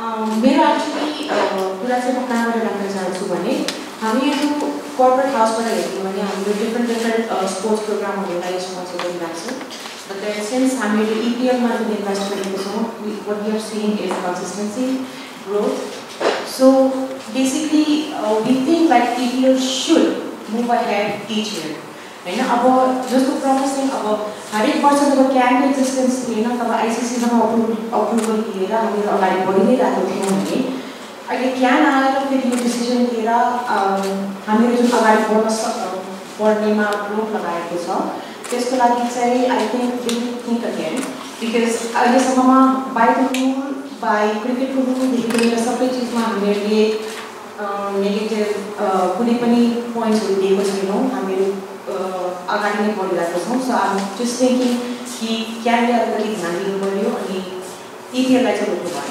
मेरो एक्चुअली कुरा चाहिँ कहाँबाट राख्न चाहन्छु भने हामी यो कर्पोरेट हाउसबाट हेर्यौँ भने हामीले डिफ्रेन्ट स्पोर्ट्स प्रोग्रामहरूलाई स्पोन्सर गरिरहेछौँ. But then since हामीले EPLमा जुन इन्भेस्ट गरेको छौँ, what we are seeing is consistency, growth. So basically we think like EPL should move ahead each year. हैन अब जस्तो प्रमिसिङ अब हरेक वर्ष जब क्याम्प एक्जिस्टेन्स थिएन तब आइसिसीसँग अप्रुभल लिएर हामीहरू अगाडि बढि नै रहेको थियौँ भने अहिले क्यान आएर फेरि यो डिसिजन लिएर हामीहरू जुन अगाडि बढ्न बढ्नेमा रोक लगाएको छ त्यसको लागि चाहिँ आई थिङ्क अगेन बिकज अहिलेसम्ममा बाई द रुल बाई क्रिकेटको रुलदेखि लिएर सबै चिजमा हामीहरूले नेगेटिभ कुनै पनि पोइन्ट्सहरू दिएको छैनौँ. हामीहरू अगाडि नै बढिरहेको छौँ. सो आम जस्तै कि क्यारियरलाई अलिकति ध्यान दिनु पऱ्यो अनि इपिएललाई चाहिँ रोक्नु भयो.